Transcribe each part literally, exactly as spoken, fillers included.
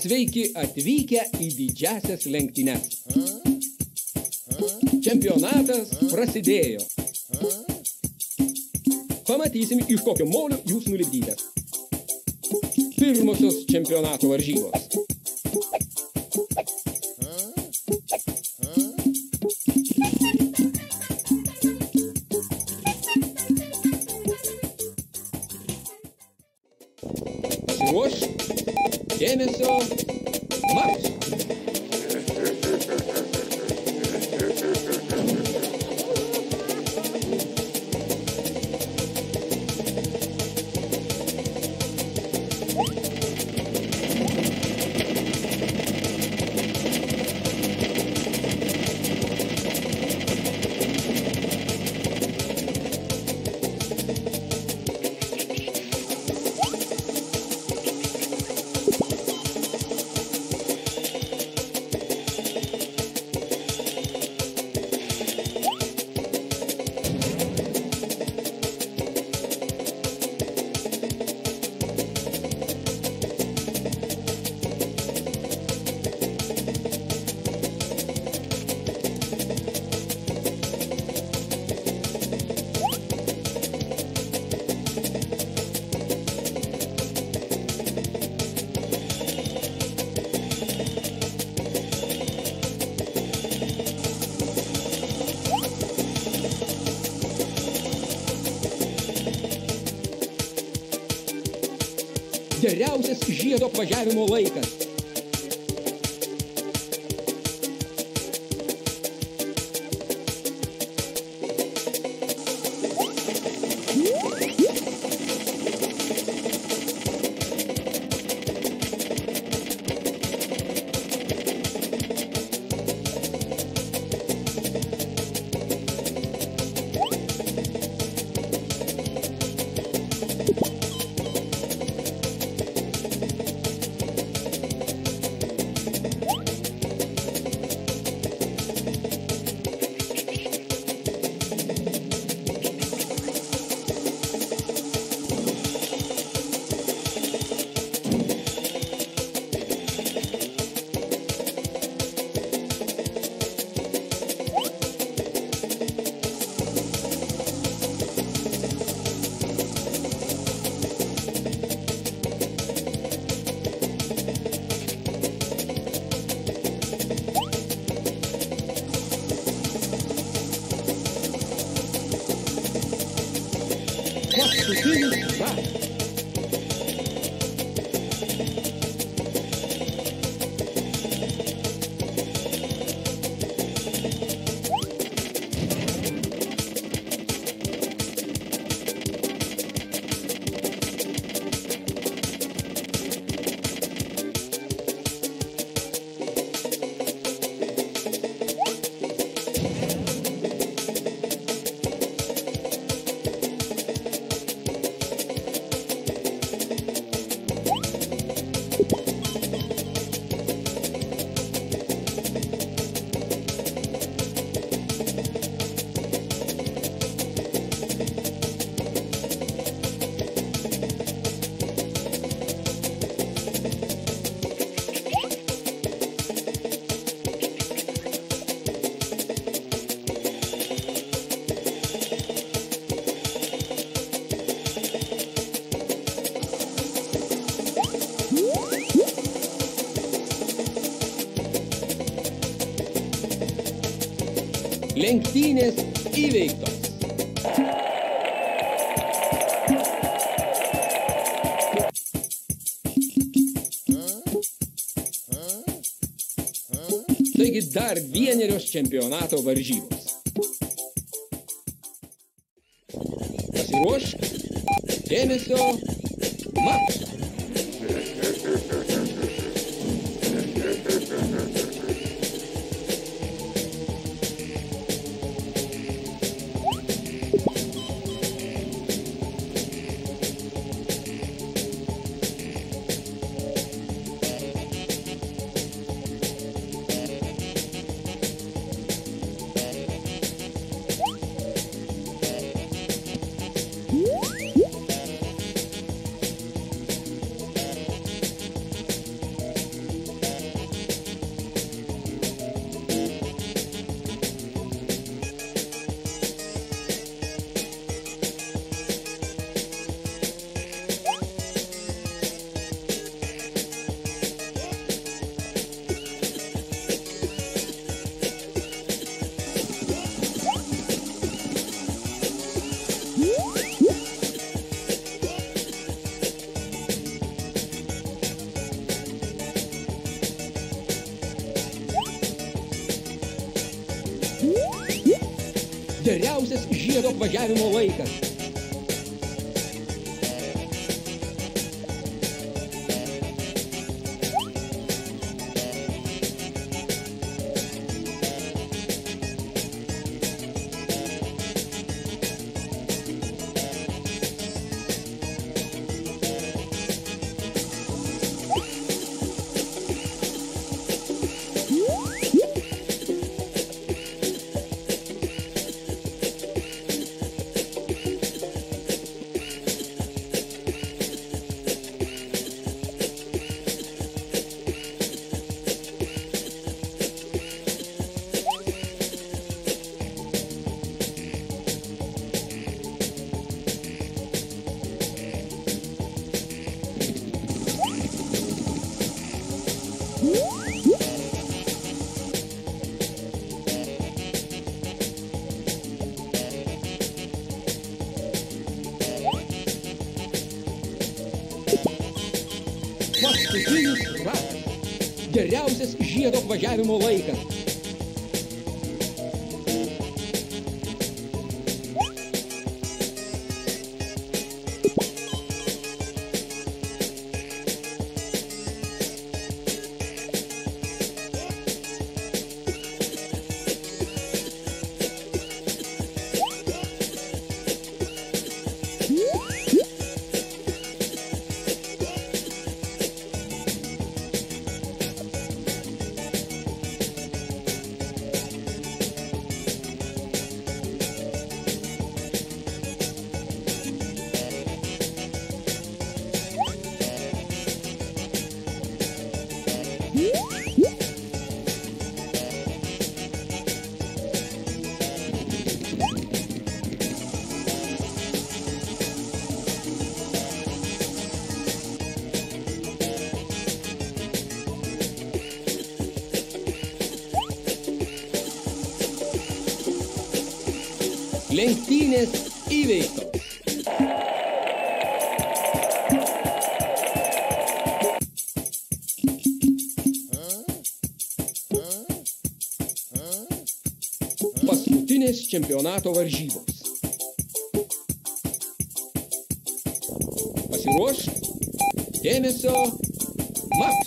Sveiki atvykę į didžiasias lenktynes. Čempionatas prasidėjo. Pamatysim, iš kokio molio jūs nulipdytas. Pirmosios čempionato varžybos. Ruoš, dėmesio, marš! Geriausias žiedo apvažiavimo laikas. Lenktynės įveiktos. Taigi dar vienerios čempionato varžybos. Pasiruošk, dėmesio, marš! geriausias žiedo apvažiavimo laikas. Paskutinis ratas. Geriausias žiedo apvažiavimo laikas. Lenktynės įveiktos. Paskutinės čempionato varžybos. Pasiruošk, dėmesio, mač!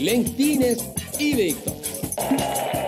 Lenktynės įveiktos.